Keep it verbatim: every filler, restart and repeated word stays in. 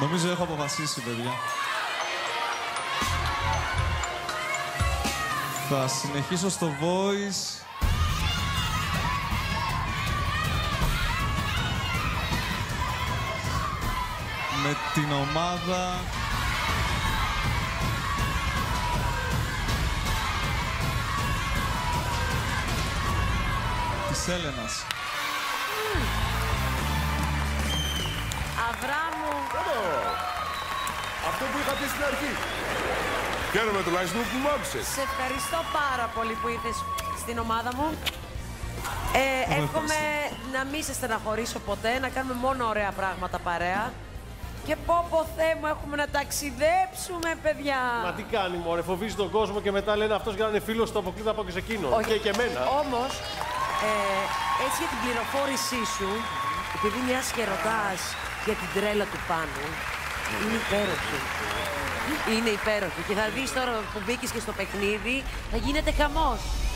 Νομίζω έχω αποφασίσει, παιδιά. Θα συνεχίσω στο Voice. Με την ομάδα. Της Έλενας. Αβράμου. Αυτό που είχα πει στην αρχή. Χαίρομαι τουλάχιστον που μου άκουσες. Σε ευχαριστώ πάρα πολύ που ήρθες στην ομάδα μου. Ε, εύχομαι να μην σε στεναχωρήσω ποτέ, να κάνουμε μόνο ωραία πράγματα παρέα. Και πω πω Θεέ μου, έχουμε να ταξιδέψουμε, παιδιά. Μα τι κάνει, μωρέ, φοβίζει τον κόσμο και μετά λένε αυτός για να είναι φίλος, το αποκλείται από και σε εκείνον. Όχι, και εμένα. Όμως, ε, έτσι για την πληροφόρησή σου, επειδή μιας και ρωτάς για την τρέλα του Πάνου, είναι υπέροχη. Είναι υπέροχη. Και θα δεις τώρα που μπήκες και στο παιχνίδι, θα γίνεται χαμός.